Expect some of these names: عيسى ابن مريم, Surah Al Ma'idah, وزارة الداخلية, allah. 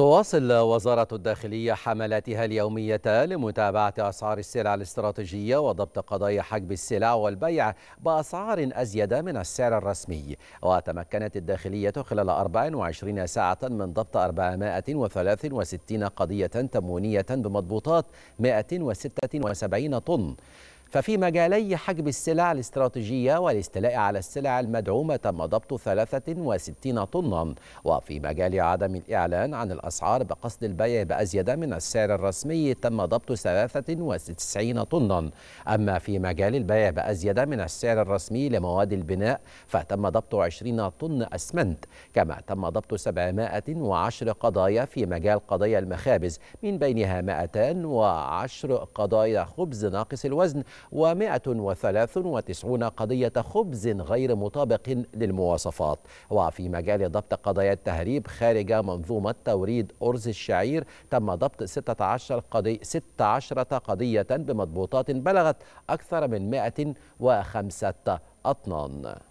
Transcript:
تواصل وزارة الداخلية حملاتها اليومية لمتابعة أسعار السلع الاستراتيجية وضبط قضايا حجب السلع والبيع بأسعار أزيد من السعر الرسمي. وتمكنت الداخلية خلال 24 ساعة من ضبط 463 قضية تموينية بمضبوطات 176 طن، ففي مجالي حجب السلع الاستراتيجية والاستيلاء على السلع المدعومة تم ضبط 63 طنا، وفي مجال عدم الإعلان عن الأسعار بقصد البيع بأزيد من السعر الرسمي تم ضبط 93 طنا، أما في مجال البيع بأزيد من السعر الرسمي لمواد البناء فتم ضبط 20 طن أسمنت، كما تم ضبط 710 قضايا في مجال قضايا المخابز من بينها 210 قضايا خبز ناقص الوزن و193 قضية خبز غير مطابق للمواصفات. وفي مجال ضبط قضايا التهريب خارج منظومة توريد أرز الشعير تم ضبط 16 قضية بمضبوطات بلغت أكثر من 105 أطنان.